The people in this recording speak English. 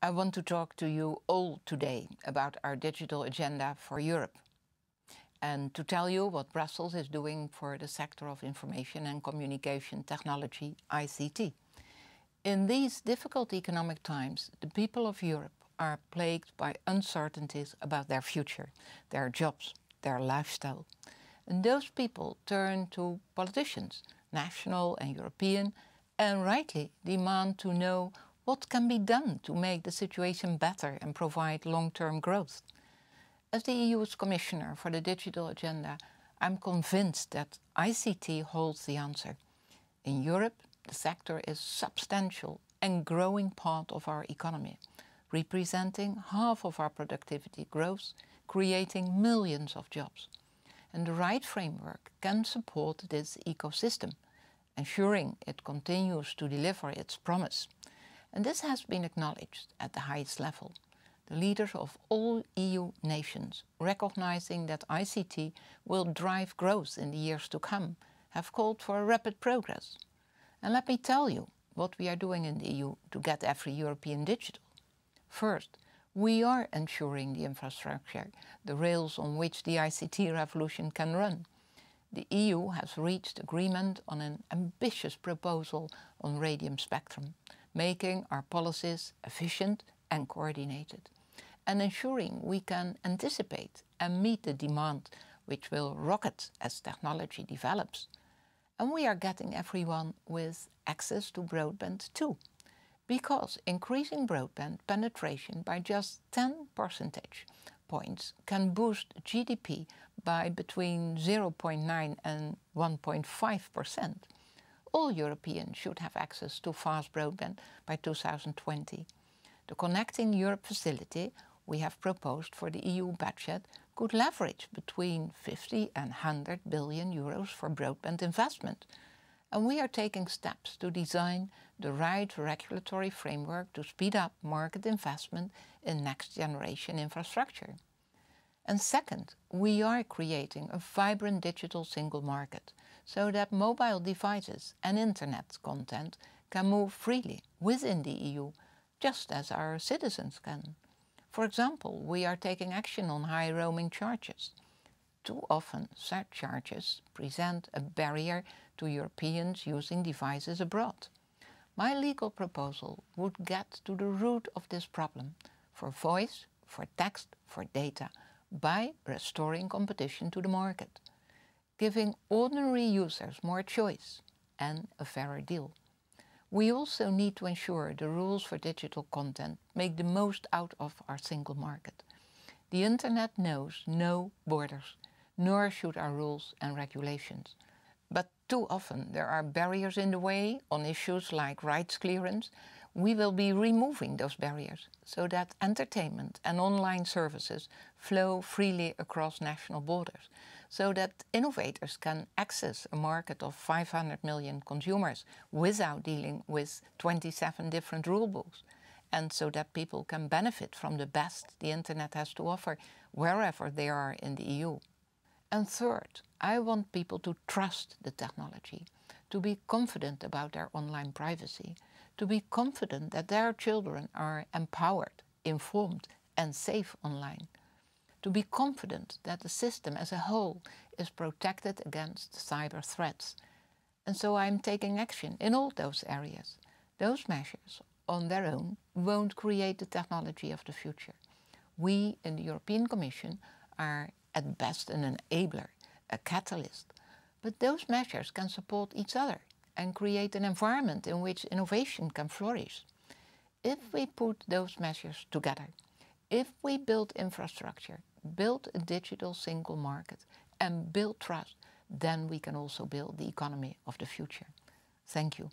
I want to talk to you all today about our digital agenda for Europe and to tell you what Brussels is doing for the sector of information and communication technology, ICT. In these difficult economic times, the people of Europe are plagued by uncertainties about their future, their jobs, their lifestyle. And those people turn to politicians, national and European, and rightly demand to know what can be done to make the situation better and provide long-term growth? As the EU's Commissioner for the Digital Agenda, I'm convinced that ICT holds the answer. In Europe, the sector is a substantial and growing part of our economy, representing half of our productivity growth, creating millions of jobs. And the right framework can support this ecosystem, ensuring it continues to deliver its promise. And this has been acknowledged at the highest level. The leaders of all EU nations, recognizing that ICT will drive growth in the years to come, have called for rapid progress. And let me tell you what we are doing in the EU to get every European digital. First, we are ensuring the infrastructure, the rails on which the ICT revolution can run. The EU has reached agreement on an ambitious proposal on radium spectrum, making our policies efficient and coordinated, and ensuring we can anticipate and meet the demand which will rocket as technology develops. And we are getting everyone with access to broadband too, because increasing broadband penetration by just 10 percentage points can boost GDP by between 0.9 and 1.5%. All Europeans should have access to fast broadband by 2020. The Connecting Europe facility we have proposed for the EU budget could leverage between 50 and 100 billion euros for broadband investment. And we are taking steps to design the right regulatory framework to speed up market investment in next-generation infrastructure. And second, we are creating a vibrant digital single market so that mobile devices and internet content can move freely within the EU, just as our citizens can. For example, we are taking action on high roaming charges. Too often, such charges present a barrier to Europeans using devices abroad. My legal proposal would get to the root of this problem, for voice, for text, for data, by restoring competition to the market, giving ordinary users more choice and a fairer deal. We also need to ensure the rules for digital content make the most out of our single market. The internet knows no borders, nor should our rules and regulations. But too often there are barriers in the way on issues like rights clearance. We will be removing those barriers so that entertainment and online services flow freely across national borders, so that innovators can access a market of 500 million consumers without dealing with 27 different rulebooks, and so that people can benefit from the best the internet has to offer wherever they are in the EU. And third, I want people to trust the technology, to be confident about their online privacy, to be confident that their children are empowered, informed and safe online, to be confident that the system as a whole is protected against cyber threats. And so I'm taking action in all those areas. Those measures on their own won't create the technology of the future. We in the European Commission are at best an enabler, a catalyst. But those measures can support each other and create an environment in which innovation can flourish. If we put those measures together, if we build infrastructure, build a digital single market and build trust, then we can also build the economy of the future. Thank you.